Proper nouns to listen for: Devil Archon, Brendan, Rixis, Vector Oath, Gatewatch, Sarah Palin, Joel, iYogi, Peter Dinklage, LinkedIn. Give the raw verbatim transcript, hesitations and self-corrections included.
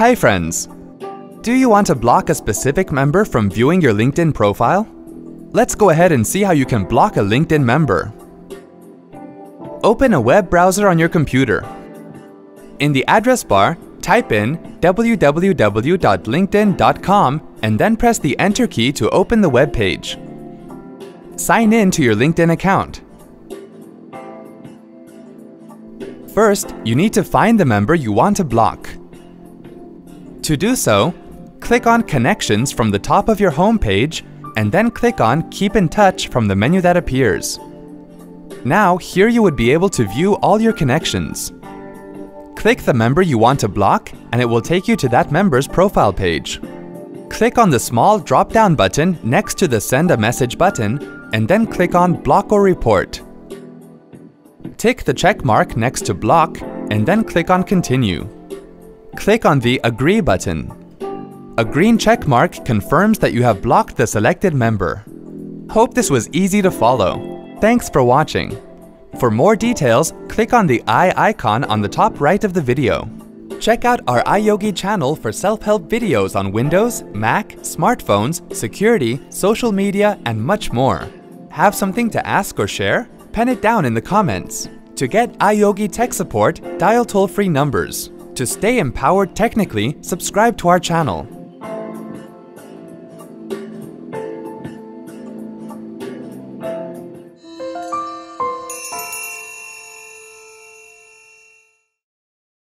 Hi friends! Do you want to block a specific member from viewing your LinkedIn profile? Let's go ahead and see how you can block a LinkedIn member. Open a web browser on your computer. In the address bar, type in w w w dot linkedin dot com and then press the Enter key to open the web page. Sign in to your LinkedIn account. First, you need to find the member you want to block. To do so, click on Connections from the top of your home page and then click on Keep in Touch from the menu that appears. Now, here you would be able to view all your connections. Click the member you want to block and it will take you to that member's profile page. Click on the small drop-down button next to the Send a Message button and then click on Block or Report. Tick the check mark next to Block and then click on Continue. Click on the Agree button. A green check mark confirms that you have blocked the selected member. Hope this was easy to follow. Thanks for watching. For more details, click on the eye icon on the top right of the video. Check out our iYogi channel for self-help videos on Windows, Mac, smartphones, security, social media, and much more. Have something to ask or share? Pen it down in the comments. To get iYogi tech support, dial toll-free numbers. To stay empowered technically, subscribe to our channel.